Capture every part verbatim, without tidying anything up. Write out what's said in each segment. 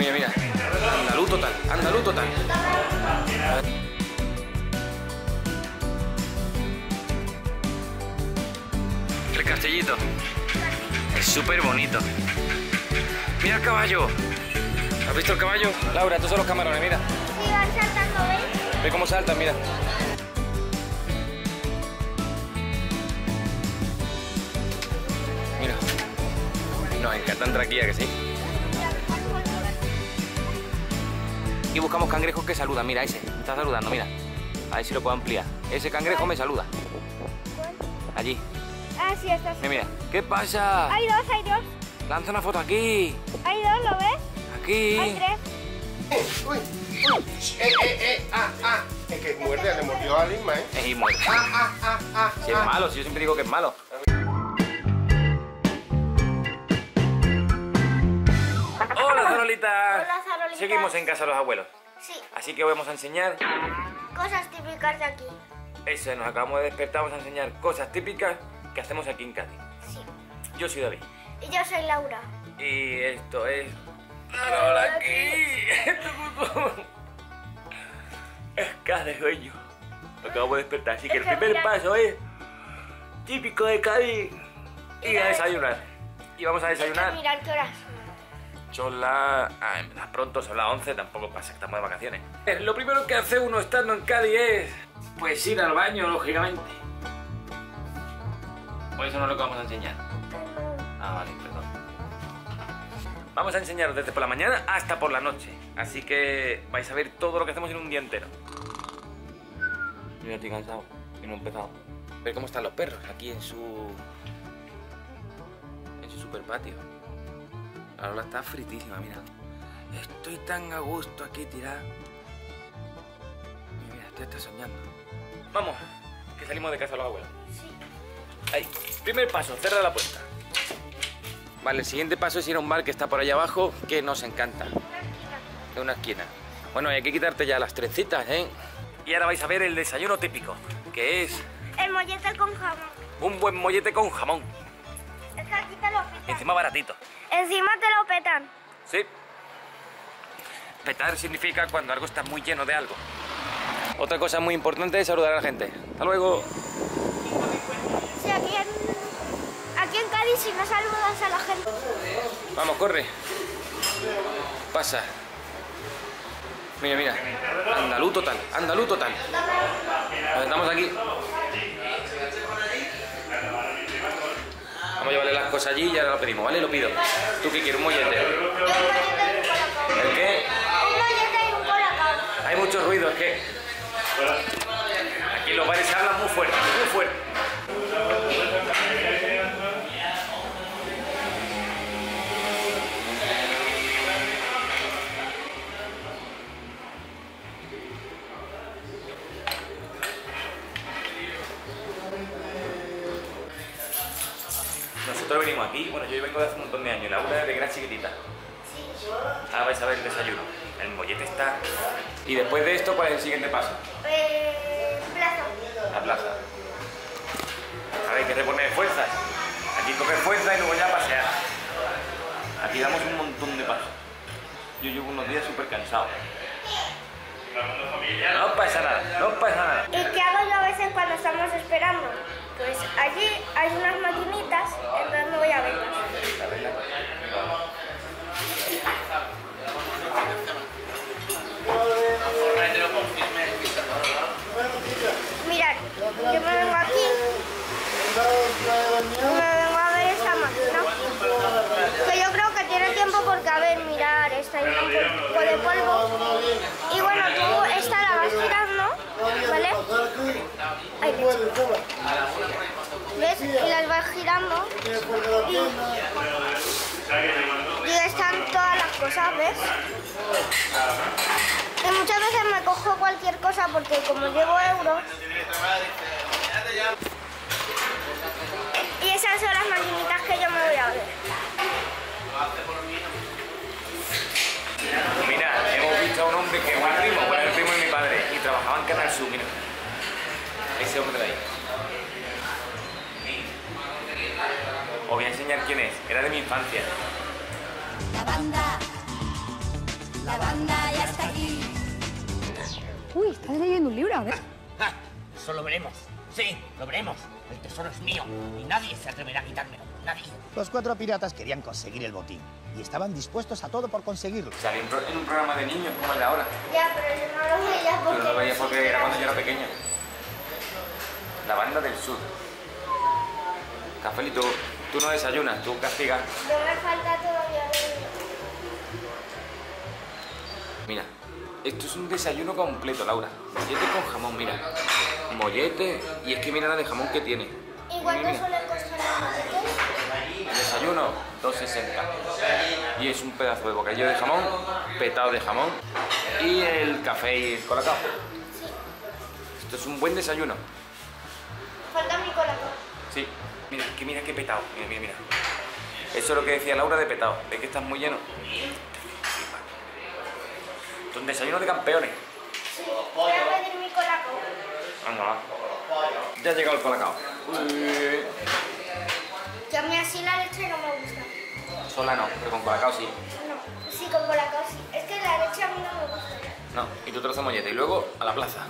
Mira, mira. Andaluz total, andaluz total. El castellito. Es súper bonito. Mira el caballo. ¿Has visto el caballo? Laura, estos son los camarones, mira. Sí, van saltando, ¿ves? Ve cómo saltan, mira. Mira. Nos encanta entrar aquí, ¿a que sí? Y buscamos cangrejos que saludan. Mira, ese está saludando, mira. A ver si lo puedo ampliar. Ese cangrejo me saluda. Allí. Ah, sí, está. Mira, mira. ¿Qué pasa? Hay dos, hay dos. Lanza una foto aquí. Hay dos, ¿lo ves? Aquí. Hay tres. Uy, uy, uy. Eh, eh, eh, ah, ah. Es que muerde, le mordió a Lima, ¿eh? Es y muerde. Ah, ah, ah, ah. Si es malo, si yo siempre digo que es malo. Hola, Zarolita. Hola, Zarolita. Seguimos en casa de los abuelos. Sí. Así que hoy vamos a enseñar cosas típicas de aquí. Eso, nos acabamos de despertar, vamos a enseñar cosas típicas que hacemos aquí en Cádiz. Sí. Yo soy David. Y yo soy Laura. Y esto es... ¡Hola aquí! Es Cádiz, sueño. Acabamos de despertar. Así que el primer paso es... típico de Cádiz. Y a desayunar. Y vamos a desayunar. Mirad qué horas son. Son las... Ah, en verdad pronto, son las once. Tampoco pasa que estamos de vacaciones. Lo primero que hace uno estando en Cádiz es... pues ir al baño, lógicamente. Por eso no es lo que vamos a enseñar. Ah, vale, perdón. Vamos a enseñaros desde por la mañana hasta por la noche. Así que vais a ver todo lo que hacemos en un día entero. Yo ya estoy cansado y no he empezado. Ver cómo están los perros aquí en su... en su super patio. La Lola está fritísima, mira. Estoy tan a gusto aquí tirada. Mira, estoy hasta soñando. Vamos, que salimos de casa de los abuelos. Sí. Ahí, primer paso, cerrar la puerta. Vale, el siguiente paso es ir a un bar que está por allá abajo, que nos encanta. Una esquina. De una esquina. Bueno, hay que quitarte ya las trencitas, ¿eh? Y ahora vais a ver el desayuno típico, que es... el mollete con jamón. Un buen mollete con jamón. Es que aquí te lo petan. Encima baratito. Encima te lo petan. Sí. Petar significa cuando algo está muy lleno de algo. Otra cosa muy importante es saludar a la gente. Hasta luego. Sí, aquí en... aquí en Cádiz, si no saludas a la gente. Vamos, corre. Pasa. Mira, mira. Andaluz total, andaluz total. Nos sentamos aquí. Vamos a llevarle las cosas allí y ahora lo pedimos, ¿vale? Lo pido. ¿Tú qué quieres? ¿Un mollete? ¿El qué? Un mollete y un colacao. Hay mucho ruido, es que... aquí en los bares se hablan muy fuerte, muy fuerte. Nosotros venimos aquí, bueno, yo vengo de hace un montón de años, la Laura de que era chiquitita. Ahora vais a ver el desayuno, el mollete está... Y después de esto, ¿cuál es el siguiente paso? Eh, plaza. La plaza. A ver, hay que reponer fuerzas. Aquí coger fuerza y luego ya pasear. Aquí damos un montón de pasos. Yo llevo unos días súper cansado. No pasa nada, no pasa nada. ¿Y qué hago yo a veces cuando estamos esperando? Pues allí hay unas maquinitas, entonces me voy a verlas. Mirad, yo me vengo aquí, me vengo a ver esta máquina, que yo creo que tiene tiempo porque, a ver, mirar, esta hay un poco de polvo. Y bueno, tú esta la vas girando, ¿vale? Ay, ¿ves? Y las vas girando y, y están todas las cosas, ¿ves? Y muchas veces me cojo cualquier cosa porque como llevo euros. Y esas son las maquinitas que yo me voy a ver. Mira, hemos visto a un hombre que es mi primo, bueno, el primo de mi padre, y trabajaba en Canal Sur, mira. Ese hombre de ahí. Os voy a enseñar quién es, era de mi infancia. La banda La banda ya está aquí. Uy, estás leyendo un libro, a ver. Ah, eso lo veremos. Sí, lo veremos. El tesoro es mío y nadie se atreverá a quitármelo. Nadie. Los cuatro piratas querían conseguir el botín y estaban dispuestos a todo por conseguirlo. Salí en un programa de niños como el de ahora. Ya, pero yo no lo veía porque... Pero lo veía porque era cuando yo era pequeño. La banda del sur. Cafelito, tú no desayunas, tú castigas. No me falta todavía. Mira, esto es un desayuno completo, Laura. Mollete con jamón, mira. Mollete, y es que mira la de jamón que tiene. ¿Y cuánto suelen costar los molletes? El desayuno, dos sesenta. Y es un pedazo de bocadillo de jamón, petado de jamón, y el café y el colacao. Sí. Esto es un buen desayuno. Falta mi colacao. Sí. Mira, que mira qué petado, mira, mira, mira. Eso es lo que decía Laura de petado, de que estás muy lleno. Esto es un desayuno de campeones. Sí, voy a pedir mi colacao. Anda, va. Ya ha llegado el colacao. Uy. Ya me así la leche no me gusta. Sola no, pero con colacao sí. No, sí, con colacao sí. Es que la leche a mí no me gusta. No, y tu trozo mollete, y luego a la plaza.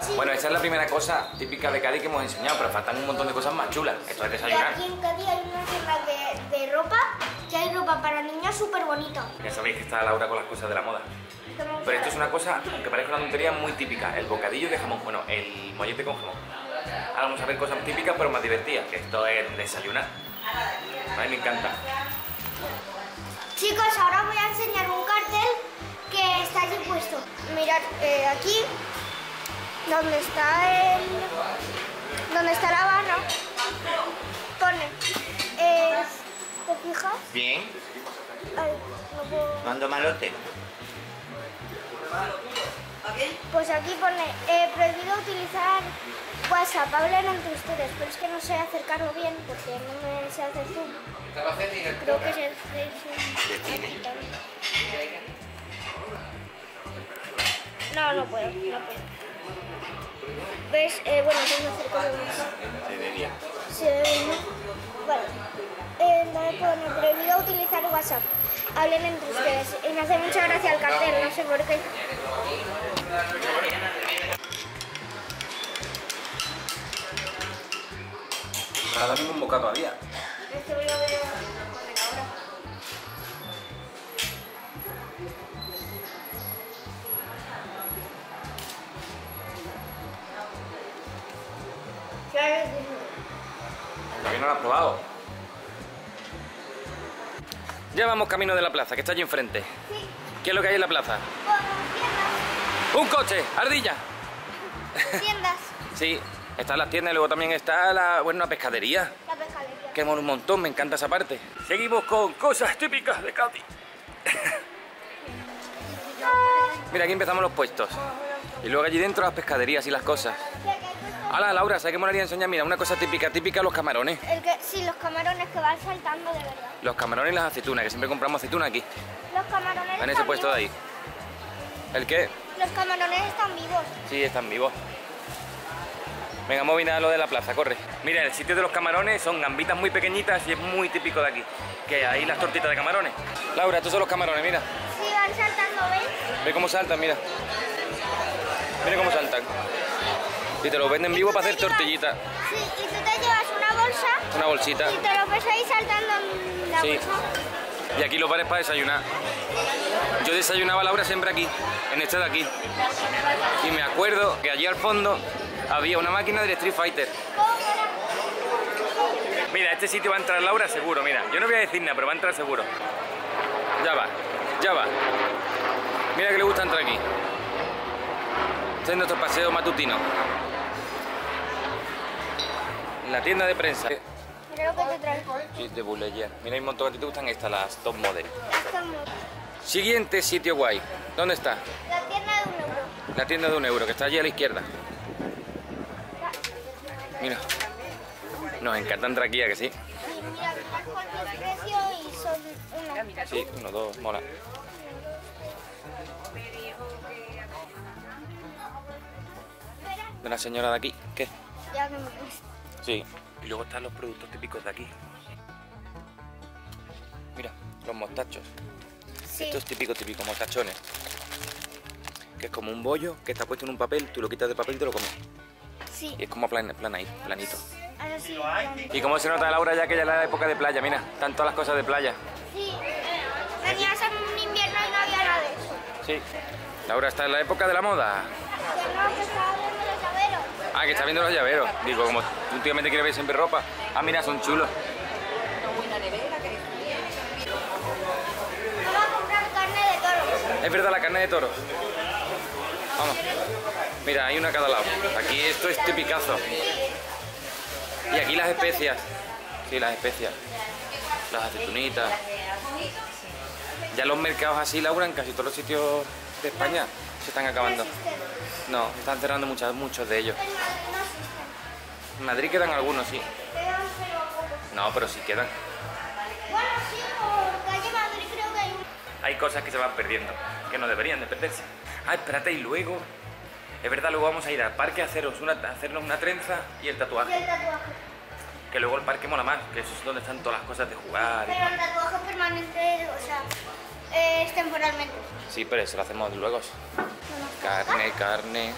Sí. Bueno, esa es la primera cosa típica de Cádiz que hemos enseñado, pero faltan un montón de cosas más chulas. Esto es desayunar. Y aquí en Cádiz hay una tienda de, de ropa, que hay ropa para niñas súper bonita. Ya sabéis que está Laura con las cosas de la moda. Pero esto es una cosa, aunque parezca una tontería, muy típica. El bocadillo de jamón, bueno, el mollete con jamón. Ahora vamos a ver cosas típicas, pero más divertidas. Esto es desayunar. A mí me encanta. Chicos, ahora os voy a enseñar un cartel que está allí puesto. Mirad, eh, aquí... Donde está el... Donde está la barra, pone... Eh, ¿te fijas? Bien. Ay, no puedo... Mando malote. Pues aquí pone... Eh, prohibido utilizar WhatsApp, hablen entre ustedes, pero es que no sé acercarlo bien porque no me sé hacer zoom. Creo que se hace zoom. No, no puedo, no puedo. ¿Ves? Eh, bueno, tengo que hacer cosas. Se debería. Se debería. Vale. Eh, bueno, prohibido utilizar WhatsApp. Hablen entre ustedes. Y me hace mucha gracia el cartel, no sé por qué. Ahora mismo un bocado había. Este voy a ver ahora. Todavía no lo has probado. Ya vamos camino de la plaza, que está allí enfrente. Sí. ¿Qué es lo que hay en la plaza? Bueno, ¡un coche! ¡Ardilla! Tiendas. Sí, están las tiendas y luego también está la, bueno, una pescadería. La pescadería. Que mola un montón, me encanta esa parte. Seguimos con cosas típicas de Cádiz. Mira, aquí empezamos los puestos. Y luego allí dentro las pescaderías y las cosas. Hola Laura, ¿sabes qué molaría enseñar? Mira, una cosa típica, típica, los camarones. El que, sí, los camarones que van saltando de verdad. Los camarones y las aceitunas, que siempre compramos aceitunas aquí. Los camarones están en ese puesto de ahí. ¿El qué? Los camarones están vivos. Sí, están vivos. Venga, vamos a mirar lo de la plaza, corre. Mira, el sitio de los camarones son gambitas muy pequeñitas y es muy típico de aquí. Que hay las tortitas de camarones. Laura, estos son los camarones, mira. Sí, van saltando, ¿ves? Ve cómo saltan, mira. Mira cómo saltan. Y te los venden vivo para hacer tortillitas. Sí, y tú te llevas una bolsa. Una bolsita. Y te los ves ahí saltando en la sí. bolsa. Y aquí los bares para desayunar. Yo desayunaba, Laura, siempre aquí, en este de aquí. Y me acuerdo que allí al fondo había una máquina del Street Fighter. Mira, este sitio va a entrar Laura seguro, mira. Yo no voy a decir nada, pero va a entrar seguro. Ya va, ya va. Mira que le gusta entrar aquí. Este es nuestro paseo matutino. La tienda de prensa. Mira lo que te traigo. Sí, de bulería. Mira, hay un montón. ¿A ti te gustan estas, las top model? Top model. Siguiente sitio guay. ¿Dónde está? La tienda de un euro. La tienda de un euro, que está allí a la izquierda. Mira. Nos encantan traquillas, que sí. Sí, mira, más cualquier precio y son una. Sí, uno, dos, mola. De la señora de aquí, ¿qué? Ya no me gusta. Sí. Y luego están los productos típicos de aquí. Mira, los mostachos. Sí. Esto es típico, típico, mostachones. Que es como un bollo que está puesto en un papel, tú lo quitas de papel y te lo comes. Sí. Y es como plan, plan ahí, planito. Ahora sí, planito. Y cómo se nota, Laura, ya que ya es la época de playa, mira, están todas las cosas de playa. Sí, venías en un invierno y no había nada de eso. Sí. Laura está en la época de la moda. No, que estaba viendo los llaveros. Ah, que está viendo los llaveros. Digo, como últimamente quiere ver siempre ropa. Ah, mira, son chulos. Vamos a comprar carne de toro. Es verdad, la carne de toro. Vamos. Mira, hay una a cada lado. Aquí esto es tipicazo. Y aquí las especias. Sí, las especias. Las aceitunitas. Ya los mercados así, Laura, en casi todos los sitios de España se están acabando. No, están cerrando muchas, muchos de ellos. En Madrid quedan algunos, sí. No, pero sí quedan. Bueno, sí, por calle Madrid creo que hay un... Hay cosas que se van perdiendo, que no deberían de perderse. Ah, espérate, y luego... Es verdad, luego vamos a ir al parque a haceros una, a hacernos una trenza y el tatuaje. Y el tatuaje. Que luego el parque mola más, que eso es donde están todas las cosas de jugar. Pero el tatuaje es permanente, o sea, es temporalmente. Sí, pero eso lo hacemos luego. Carne, carne...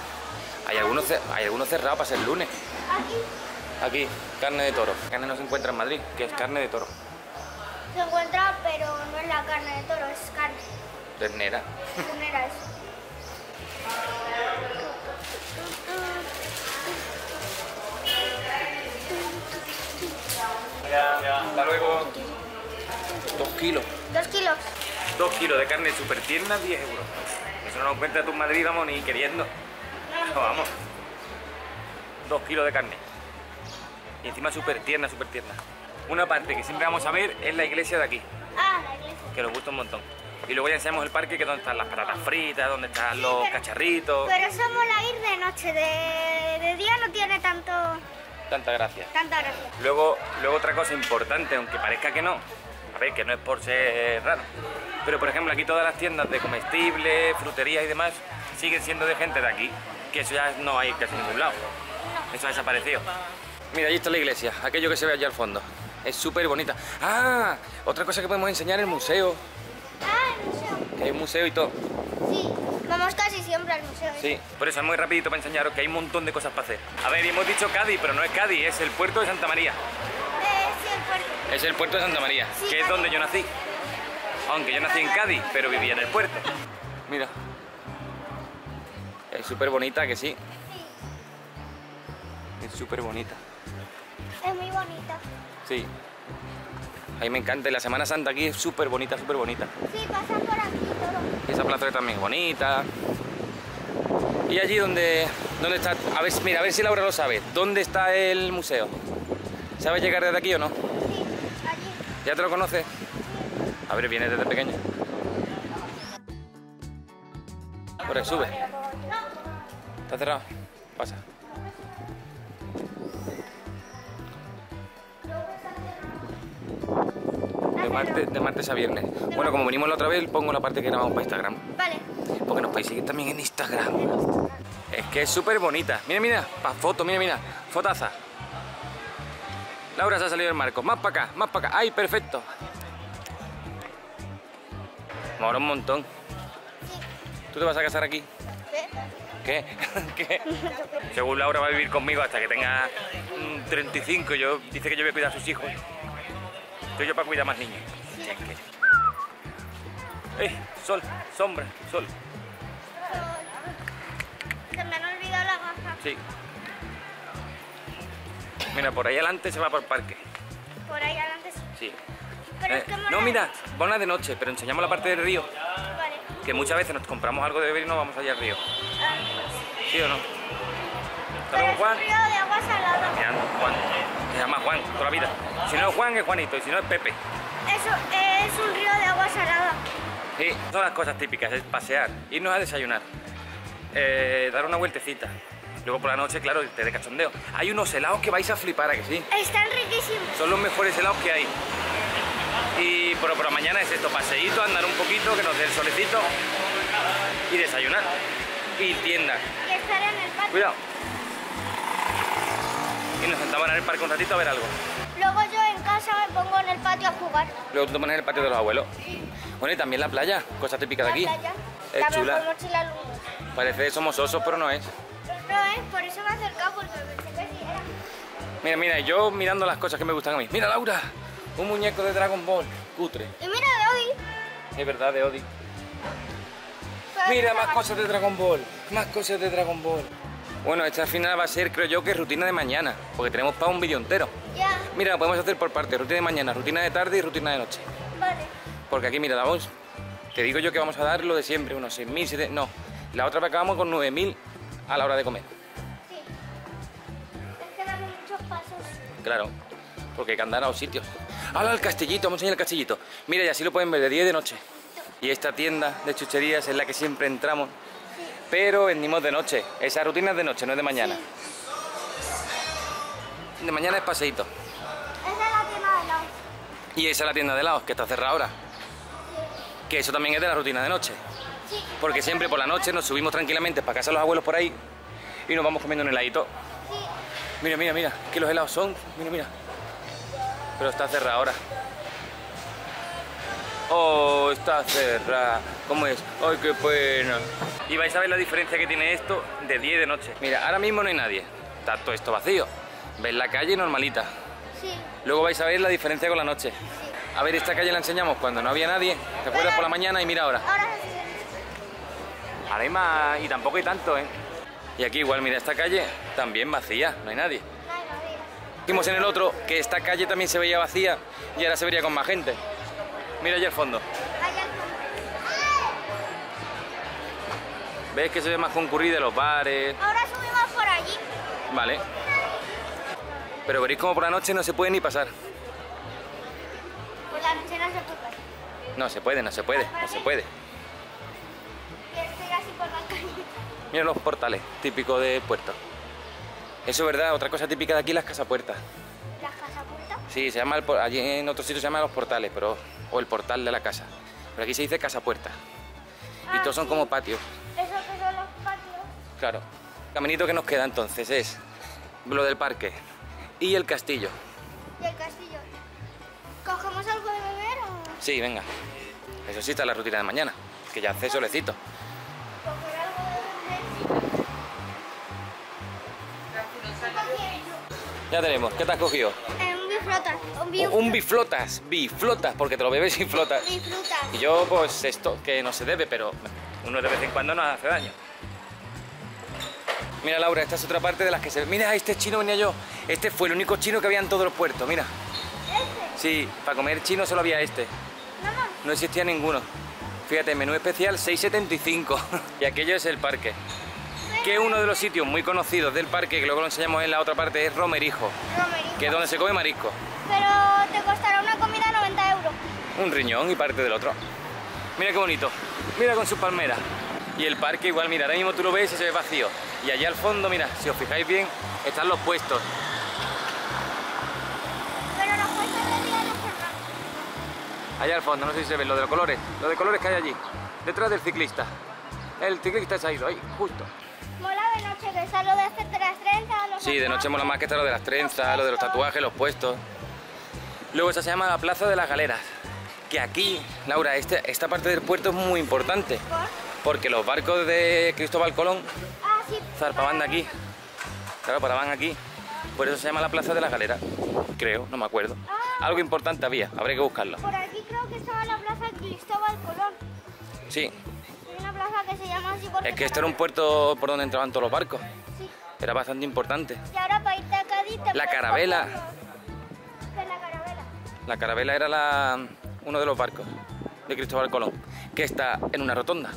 Hay algunos, hay algunos cerrados para ser lunes. Aquí. Aquí, carne de toro. La carne no se encuentra en Madrid, que es carne de toro. Se encuentra, pero no es la carne de toro, es carne. Ternera. Ternera, eso. Ya, ya. Hasta luego. Dos kilos. Dos kilos. Dos kilos de carne súper tierna, diez euros. Eso no lo encuentras tú en Madrid, vamos, ni queriendo. No, vamos. Dos kilos de carne. Y encima súper tierna, súper tierna. Una parte que siempre vamos a ver es la iglesia de aquí. Ah, la iglesia. Que nos gusta un montón. Y luego ya enseñamos el parque, que es donde están las patatas fritas, donde están sí, los pero, cacharritos. Pero eso mola ir de noche, de, de día no tiene tanto... Tanta gracia. Tanta gracia. Luego, luego otra cosa importante, aunque parezca que no, a ver, que no es por ser raro, pero por ejemplo aquí todas las tiendas de comestibles, fruterías y demás siguen siendo de gente de aquí, que eso ya no hay casi en ningún lado. No. Eso ha desaparecido. Mira, allí está la iglesia, aquello que se ve allá al fondo. Es súper bonita. ¡Ah! Otra cosa que podemos enseñar en el museo. Ah, el museo. Que hay un museo y todo. Sí, vamos casi siempre al museo. ¿Eh? Sí, por eso es muy rapidito para enseñaros que hay un montón de cosas para hacer. A ver, y hemos dicho Cádiz, pero no es Cádiz, es el puerto de Santa María. Eh, sí, el puerto. Es el puerto de Santa María, sí, que Cádiz. Es donde yo nací. Aunque yo nací en Cádiz, pero vivía en el puerto. Mira. Es súper bonita, que sí. Sí. Es súper bonita. Es muy bonita. Sí. A mí me encanta. Y la Semana Santa aquí es súper bonita, súper bonita. Sí, pasan por aquí todo. Esa plaza también es bonita. Y allí donde, donde está... A ver, mira, a ver si Laura lo sabe. ¿Dónde está el museo? ¿Sabes llegar desde aquí o no? Sí, allí. ¿Ya te lo conoces? Sí. A ver, vienes desde pequeño. Ahora sube. No. ¿Está cerrado? Pasa. De martes, de martes a viernes. Bueno, como venimos la otra vez, pongo la parte que grabamos para Instagram. Vale. Porque nos podéis seguir también en Instagram. Es que es súper bonita. Mira, mira, para fotos, mira, mira. Fotaza. Laura se ha salido del marco. Más para acá, más para acá. ¡Ay, perfecto! Mola un montón. ¿Tú te vas a casar aquí? ¿Qué? ¿Qué? ¿Qué? Según Laura va a vivir conmigo hasta que tenga treinta y cinco. Yo, dice que yo voy a cuidar a sus hijos. Estoy yo para cuidar más niños. Sí. ¡Ey! Sol, sombra, sol. Sol. Se me han olvidado las gafas. Sí. Mira, por ahí adelante se va por el parque. Por ahí adelante sí. Sí. Pero eh, es que no, mira, van de noche, pero enseñamos la parte del río. Vale. Que muchas veces nos compramos algo de beber y no vamos allá al río. Ah. ¿Sí o no? Pero es un río de agua salada. Mira, Juan. Se llama Juan toda la vida. Si no es Juan, es Juanito, y si no es Pepe. Eso es un río de agua salada. Sí, son las cosas típicas, es pasear, irnos a desayunar, eh, dar una vueltecita. Luego por la noche, claro, te de cachondeo. Hay unos helados que vais a flipar, ¿a que sí? Están riquísimos. Son los mejores helados que hay. Y por la mañana es esto, paseíto, andar un poquito, que nos dé el solecito y desayunar. Y tiendas. Y estar en el patio. Cuidado. Y nos sentaban en el parque un ratito a ver algo. Luego yo en casa me pongo en el patio a jugar. Luego tú te pones en el patio de los abuelos. Sí. Bueno, y también la playa, cosas típicas de aquí. La playa. Es la chula. Mejor mochila luz. Parece que somos osos, pero no es. No es, por eso me he acercado, porque pensé que sí era. Mira, mira, yo mirando las cosas que me gustan a mí. Mira, Laura, un muñeco de Dragon Ball, cutre. Y mira de Odi. Es verdad, de Odi. Mira, más cosas de Dragon Ball, más cosas de Dragon Ball. Bueno, esta final va a ser, creo yo, que rutina de mañana, porque tenemos para un vídeo entero. Ya. Mira, lo podemos hacer por partes, rutina de mañana, rutina de tarde y rutina de noche. Vale. Porque aquí, mira, la voz, te digo yo que vamos a dar lo de siempre, unos seis mil, siete mil, no. La otra vez acabamos con nueve mil a la hora de comer. Sí. Es que damos muchos pasos. Claro, porque hay que andar a los sitios. Ahora el castellito, vamos a enseñar el castellito. Mira, y así lo pueden ver de día y de noche. Y esta tienda de chucherías es la que siempre entramos, sí, pero venimos de noche. Esa rutina es de noche, no es de mañana. Sí. De mañana es paseíto. Esa es la tienda de helados. Y esa es la tienda de helados, que está cerrada ahora. Sí. Que eso también es de la rutina de noche. Sí. Porque siempre por la noche nos subimos tranquilamente para casa de los abuelos por ahí y nos vamos comiendo un heladito. Sí. Mira, mira, mira, que los helados son, mira, mira. Pero está cerrada ahora. Oh, está cerrada. ¿Cómo es? Ay, qué pena. Y vais a ver la diferencia que tiene esto de día y de noche. Mira, ahora mismo no hay nadie. Está todo esto vacío. ¿Ves la calle normalita? Sí. Luego vais a ver la diferencia con la noche. Sí. A ver, esta calle la enseñamos cuando no había nadie. ¿Te acuerdas? Por la mañana y mira ahora. Ahora sí. Ahora hay más y tampoco hay tanto, ¿eh? Y aquí igual, mira, esta calle también vacía. No hay nadie. No hay nadie. Dijimos en el otro que esta calle también se veía vacía y ahora se vería con más gente. Mira allá al fondo. ¿Ves que se ve más concurrida los bares? Ahora subimos por allí. Vale. Pero veréis como por la noche no se puede ni pasar. Por la noche no se puede pasar. No se puede, no se puede, no se puede. Y estoy así por la calle. Mira los portales, típicos de Puerto. Eso es verdad, otra cosa típica de aquí, las casapuertas. ¿Las casapuertas? Sí, se llama el, allí en otro sitio se llama los portales, pero... o el portal de la casa, pero aquí se dice casa puerta. Ah, y todos son sí, como patios. Eso que son los patios. Claro. El caminito que nos queda entonces es lo del parque y el castillo. Y el castillo. ¿Cogemos algo de beber o...? Sí, venga. Eso sí, está la rutina de mañana, que ya hace solecito. ¿Coger algo de beber? Ya tenemos. ¿Qué te has cogido? Flotas, un, biflotas. un biflotas, biflotas, porque te lo bebes y flotas. Biflotas. Y yo, pues esto, que no se debe, pero uno de vez en cuando nos hace daño. Mira, Laura, esta es otra parte de las que se... Mira, este chino venía yo. Este fue el único chino que había en todos los puertos, mira. ¿Este? Sí, para comer chino solo había este. No, no. No existía ninguno. Fíjate, menú especial seis setenta y cinco. Y aquello es el parque. Que uno de los sitios muy conocidos del parque, que luego lo enseñamos en la otra parte, es Romerijo. Romerijo. Que es donde se come marisco. Pero te costará una comida noventa euros. Un riñón y parte del otro. Mira qué bonito. Mira con sus palmeras. Y el parque igual, mira, ahora mismo tú lo ves y se ve vacío. Y allá al fondo, mira, si os fijáis bien, están los puestos. Pero los puestos de día no están. Allá al fondo, no sé si se ven, lo de los colores. Lo de colores que hay allí, detrás del ciclista. El ciclista se ha ido ahí, justo. Mola de noche, que está lo de hacer de las trenzas, los... Sí, de noche mola más que está lo de las trenzas, lo de los tatuajes, los puestos. Luego esa se llama la Plaza de las Galeras. Que aquí, Laura, este, esta parte del puerto es muy importante. ¿Por? Porque los barcos de Cristóbal Colón ah, sí, zarpaban de aquí. Claro, paraban aquí. Por eso se llama la Plaza de las Galeras. Creo, no me acuerdo. Ah, algo importante había, habrá que buscarlo. Por aquí creo que estaba la Plaza Cristóbal Colón. Sí. Que se llama así porque es que este era un puerto por donde entraban todos los barcos. Sí. Era bastante importante. Y ahora para irte a Cádiz te... La carabela. ¿Qué es la carabela? La carabela era la... uno de los barcos de Cristóbal Colón, que está en una rotonda.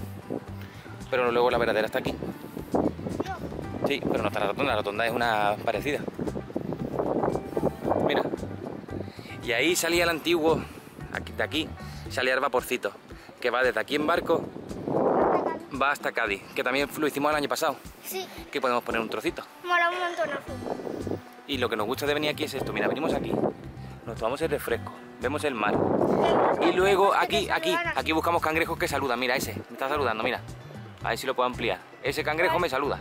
Pero luego la verdadera está aquí. No. Sí, pero no está la rotonda, la rotonda es una parecida. Mira. Y ahí salía el antiguo, aquí, de aquí, salía el vaporcito, que va desde aquí en barco. Va hasta Cádiz, que también lo hicimos el año pasado. Sí. Que podemos poner un trocito. Mola un montonazo. Y lo que nos gusta de venir aquí es esto. Mira, venimos aquí, nos tomamos el refresco, vemos el mar. Y luego aquí, aquí, aquí buscamos cangrejos que saludan. Mira, ese, me está saludando, mira. A ver si lo puedo ampliar. Ese cangrejo me saluda.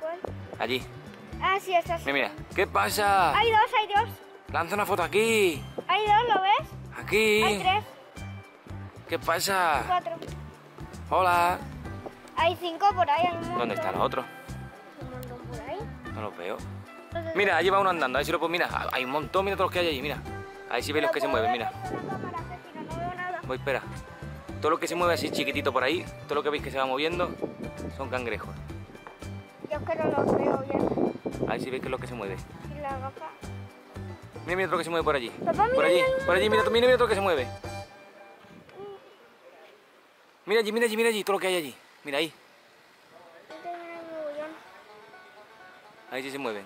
¿Cuál? Allí. Ah, sí, está. Mira, mira. ¿Qué pasa? Hay dos, hay dos. Lanza una foto aquí. Hay dos, ¿lo ves? Aquí. Hay tres. ¿Qué pasa? Hay cuatro. Hola. Hay cinco por ahí. Hay ¿Dónde están los otros? Un montón por ahí. No los veo. Mira, allí va uno andando. Ahí sí lo puedo. Mira, hay un montón. Mira todos los que hay allí. Mira. Ahí sí veis los que se mueven. Mira. Voy, espera. Todo lo que se mueve así chiquitito por ahí, todo lo que veis que se va moviendo, son cangrejos. Yo es que no los veo bien. Ahí sí veis que es lo que se mueve. ¿Y la gafa? Mira, mira otro que se mueve por allí. Papá, por allí, por allí, mira, mira, mira otro que se mueve. Mira allí, mira allí, mira allí, todo lo que hay allí. Mira ahí. Ahí sí se mueven.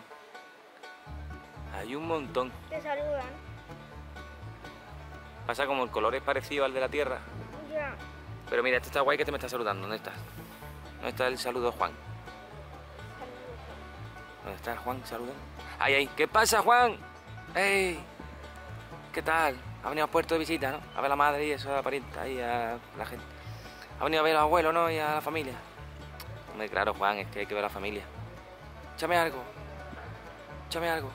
Hay un montón. Te saludan. Pasa como el color es parecido al de la tierra. Ya. Pero mira, este está guay que te me está saludando. ¿Dónde estás? ¿Dónde está el saludo Juan? ¿Dónde está el Juan? Saluda. ¡Ay, ay! ¿Qué pasa, Juan? ¡Ey! ¿Qué tal? Ha venido a Puerto de visita, ¿no? A ver a la madre y eso, a la parienta y a la gente. Ha venido a ver a los abuelos, ¿no? Y a la familia. Hombre, claro, Juan, es que hay que ver a la familia. Échame algo. Échame algo.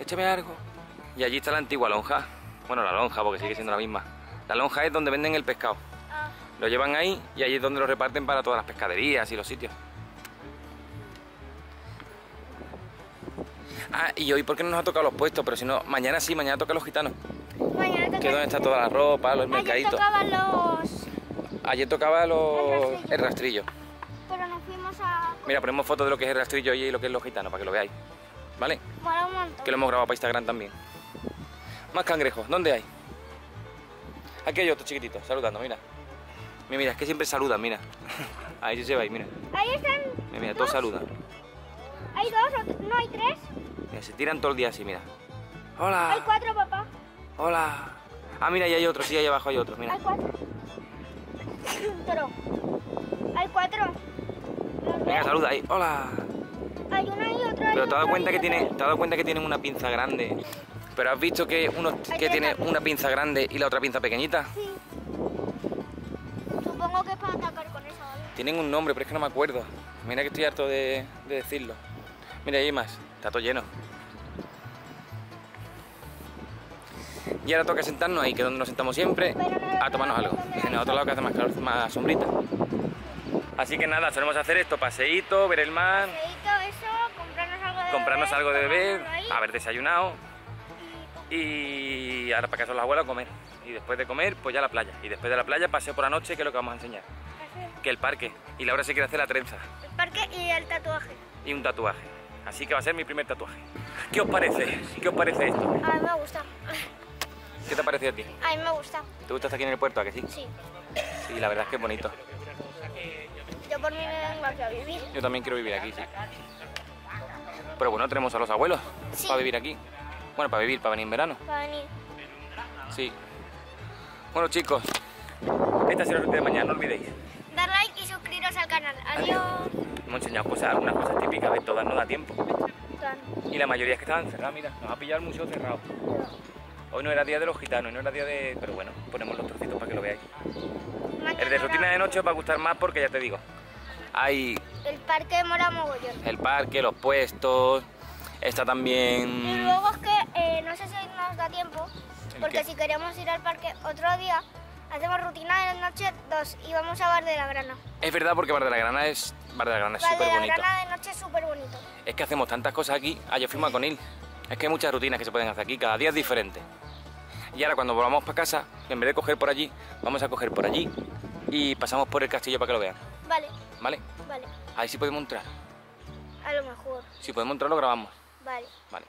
Échame algo. Y allí está la antigua lonja. Bueno, la lonja, porque sigue siendo la misma. La lonja es donde venden el pescado. Ah. Lo llevan ahí y allí es donde lo reparten para todas las pescaderías y los sitios. Ah, y hoy porque no nos ha tocado los puestos, pero si no, mañana sí, mañana toca los gitanos. Mañana toca. Que donde está toda la ropa, los mercaditos. Ayer tocaba los... Ayer tocaba los... El rastrillo. El rastrillo. Pero nos fuimos a... Mira, ponemos fotos de lo que es el rastrillo y lo que es los gitanos, para que lo veáis. ¿Vale? Mola un montón. Que lo hemos grabado para Instagram también. Más cangrejos, ¿dónde hay? Aquí hay otro chiquitito, saludando, mira. Mira, mira, es que siempre saludan, mira. Ahí se lleváis, mira. Ahí están. Mira, mira, todos saludan. Hay dos, no hay tres. Mira, se tiran todo el día así, mira. Hola. Hay cuatro, papá. Hola. Ah, mira, ahí hay otro, sí, ahí abajo hay otro, mira. Hay cuatro. Toro. Hay cuatro. Venga, saluda ahí. Hola. Hay uno y otro. Pero te has dado cuenta que tiene, te has dado cuenta que tienen una pinza grande. ¿Pero has visto que uno que tiene una pinza grande y la otra pinza pequeñita? Sí. Supongo que es para atacar con eso, ¿vale? Tienen un nombre, pero es que no me acuerdo. Mira que estoy harto de, de decirlo. Mira, ahí hay más. Está todo lleno. Y ahora toca sentarnos ahí, que es donde nos sentamos siempre, a tomarnos algo. En el otro lado que hace más calor, más sombrita. Así que nada, solemos hacer esto. Paseíto, ver el mar. Paseíto, eso, comprarnos algo de beber. Comprarnos algo de beber, haber desayunado. Y ahora para casa de los abuelos a comer. Y después de comer, pues ya a la playa. Y después de la playa, paseo por la noche, que es lo que vamos a enseñar. Así. Que el parque. Y Laura se quiere hacer la trenza. El parque y el tatuaje. Y un tatuaje. Así que va a ser mi primer tatuaje. ¿Qué os parece? ¿Qué os parece esto? A mí me gusta. ¿Qué te ha parecido a ti? A mí me gusta. ¿Te gusta estar aquí en el puerto, a que sí? Sí. Sí, la verdad es que es bonito. Yo por mí me vengo aquí a vivir. Yo también quiero vivir aquí, sí. Pero bueno, tenemos a los abuelos sí. Para vivir aquí. Bueno, para vivir, para venir en verano. Para venir. Sí. Bueno, chicos, esta será la ruta de mañana, no olvidéis. Dar like y suscribiros al canal. Adiós. Hemos enseñado cosas, algunas cosas típicas, de todas no da tiempo. Claro. Y la mayoría es que estaban cerradas, mira, nos ha pillado el museo cerrado. Hoy no era día de los gitanos, hoy no era día de... Pero bueno, ponemos los trocitos para que lo veáis. Mañana el de rutina de noche os va a gustar más porque ya te digo. Hay... El parque de Mora Mogollón. El parque, los puestos... Está también... Y luego es que eh, no sé si nos da tiempo, porque si queremos ir al parque otro día, hacemos rutina de noche dos y vamos a Bar de la Grana. Es verdad, porque Bar de la Grana es Bar de la Grana es súper bonito. Bar de la Grana de noche es súper bonito. Es que hacemos tantas cosas aquí. Ayer fuimos a Conil. Es que hay muchas rutinas que se pueden hacer aquí, cada día es diferente. Y ahora cuando volvamos para casa, en vez de coger por allí, vamos a coger por allí y pasamos por el castillo para que lo vean. Vale. ¿Vale? Vale. Ahí sí podemos entrar. A lo mejor. Si podemos entrar lo grabamos. Vale. Vale.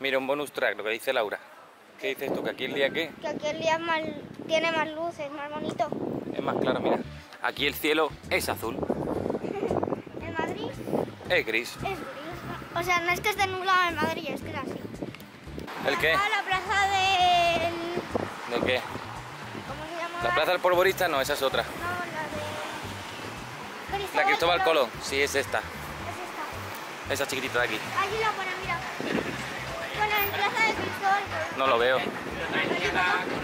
Mira, un bonus track, lo que dice Laura. ¿Qué dices tú? ¿Que aquí el día qué? Que aquí el día es más, tiene más luz, es más bonito. Es más claro, mira. Aquí el cielo es azul. ¿El Madrid? Es gris. Es gris. O sea, no es que esté nublado en Madrid, es que era así. ¿El qué? Ah, la plaza del... ¿De qué? ¿Cómo se llama? La plaza del Polvorista no, esa es otra. No, la de... La Cristóbal Colón, sí, es esta. Esa chiquitita de aquí. Allí la ponen, mira. Bueno, en Plaza de Cristóbal. No lo veo.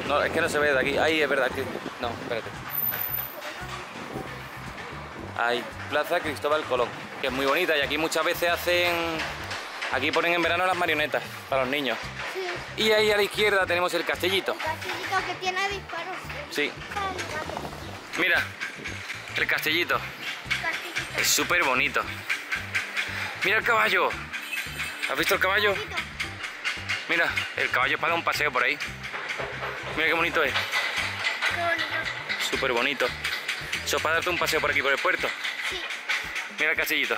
No, es que no se ve de aquí. Ahí es verdad que... No, espérate. Ahí, Plaza Cristóbal Colón, que es muy bonita y aquí muchas veces hacen... Aquí ponen en verano las marionetas para los niños. Sí. Y ahí a la izquierda tenemos el castellito. El castellito que tiene disparos. Sí. Mira, el castellito. El castellito. Es súper bonito. Mira el caballo. ¿Has visto el caballo? Mira, el caballo es para dar un paseo por ahí. Mira qué bonito es. Qué bonito. Súper bonito. Eso es para darte un paseo por aquí, por el puerto. Sí. Mira el castellito.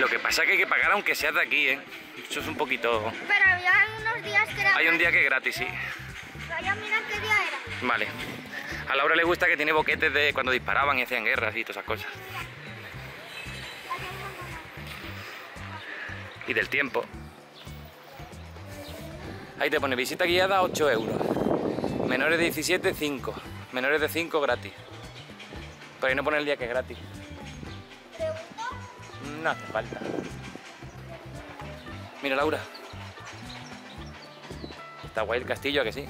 Lo que pasa es que hay que pagar aunque seas de aquí, ¿eh? Eso es un poquito... Pero había unos días que era... Hay un día que es gratis, sí. Vaya, mira qué día era. Vale. A Laura le gusta que tiene boquetes de cuando disparaban y hacían guerras y todas esas cosas. Y del tiempo. Ahí te pone visita guiada ocho euros. Menores de diecisiete, cinco. Menores de cinco gratis. Pero ahí no pone el día que es gratis. No hace falta. Mira, Laura. Está guay el castillo, ¿a que sí?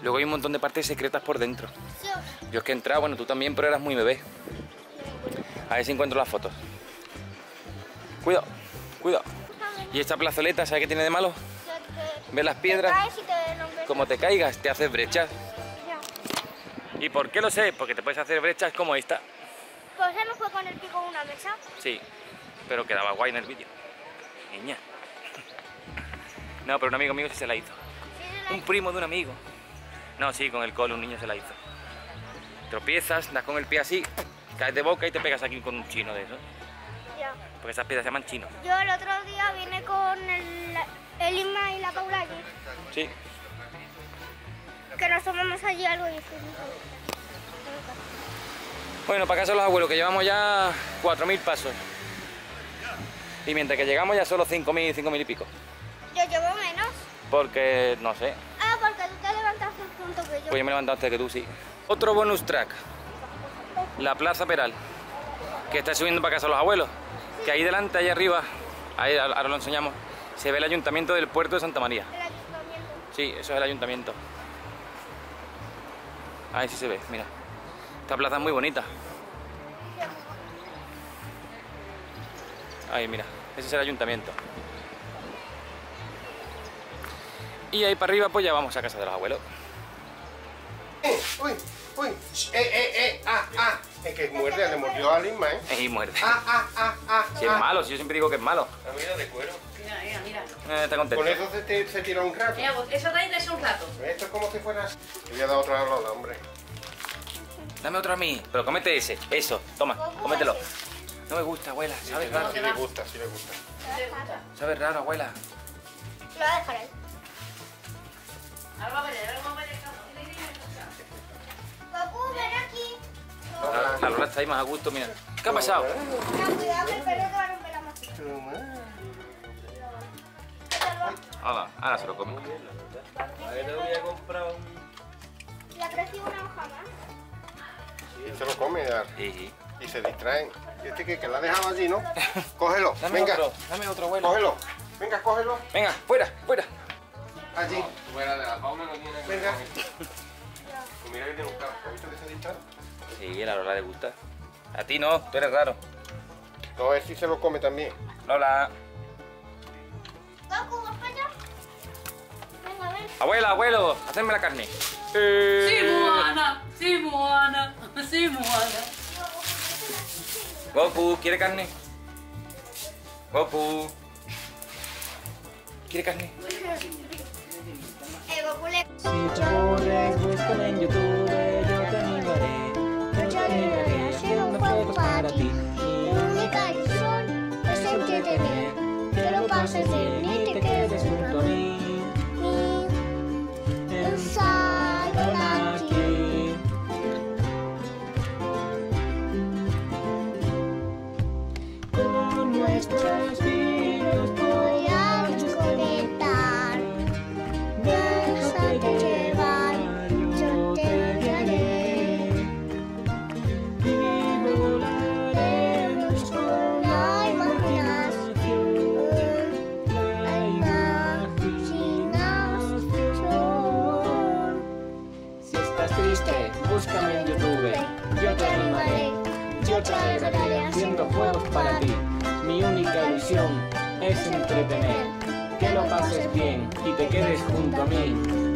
Luego hay un montón de partes secretas por dentro. Yo es que he entrado, bueno, tú también, pero eras muy bebé. A ver si encuentro las fotos. Cuidado, cuidado. ¿Y esta plazoleta, sabes qué tiene de malo? ¿Ves las piedras? Como te caigas, te haces brechas. ¿Y por qué lo sé? Porque te puedes hacer brechas como esta. Pues ya no fue con el pico en una mesa. Sí, pero quedaba guay en el vídeo. Niña. No, pero un amigo mío sí se la hizo. Sí, se la un hizo. Primo de un amigo. No, sí, con el colo un niño se la hizo. Tropiezas, das con el pie así, caes de boca y te pegas aquí con un chino de eso. Ya. Porque esas piedras se llaman chinos. Yo el otro día vine con el, el Inma y la Paula allí. Sí. Que nos tomamos allí algo y bueno, para casa los abuelos, que llevamos ya cuatro mil pasos. Y mientras que llegamos ya solo cinco mil, cinco mil y pico. Yo llevo menos. Porque, no sé. Ah, porque tú te levantaste junto que yo. Pues yo me levanté antes que tú, sí. Otro bonus track. La Plaza Peral. Que está subiendo para casa los abuelos. Sí. Que ahí delante, ahí arriba, ahí ahora lo enseñamos, se ve el ayuntamiento del Puerto de Santa María. El ayuntamiento. Sí, eso es el ayuntamiento. Ahí sí se ve, mira. Esta plaza es muy bonita. Ahí, mira, ese es el ayuntamiento. Y ahí para arriba, pues ya vamos a casa de los abuelos. ¡Uy! ¡Uy! ¡Eh, eh, eh! ¡Ah, ah! Es que muerde, le mordió a Lima, ¿eh? Es y muerde. ¡Ah, ah, ah! ah Si es malo, si yo siempre digo que es malo. La mira de cuero. Mira, mira, mira. Eh, está contento. Con eso se, te, se tira un rato. Mira, eso da irles un rato. Esto es como si fueras... Le voy a dar otra a Lola, hombre. Dame otro a mí, pero cómete ese, eso, toma, cómetelo. No me gusta, abuela, sabes raro. Sí me gusta, sí me gusta. Sabes raro, abuela. Lo voy a dejar ahí. Papu, ven aquí. La, la Lola está ahí más a gusto, mira. ¿Qué ha pasado? Cuidado que el perro te va a romper la masita. Ahora, ahora se lo come. A ver, te voy a comprar un... ¿Le aprecio una hoja más? Y se lo come, sí. Y se distraen. Y este que, que la ha dejado allí, ¿no? Cógelo, dame venga. Otro, dame otro, abuelo. Cógelo, venga, cógelo. Venga, fuera, fuera. Allí. No, fuera de la Paula no tiene. Venga. Pues mira que tiene un carro. ¿Has visto que se distrae? Sí, a la Lola le gusta. A ti no, tú eres raro. No, él sí se lo come también. Lola. ¿Toco, España? Venga, ven. Abuela, abuelo, hacedme la carne. Eh... Sí, Moana, sí, Moana, sí, Moana. Goku, ¿quiere carne? Goku. ¿Quiere carne? Eh, Goku le... Si te aburres, búscame en YouTube, yo te animaré. Yo te animaré a hacer un juego para ti. Mi única ilusión es entretener. Te lo pases bien y te quedes junto a mí. Yo te animaré haciendo juegos para ti. Mi única ilusión es entretener. Que lo pases bien y te quedes junto a mí.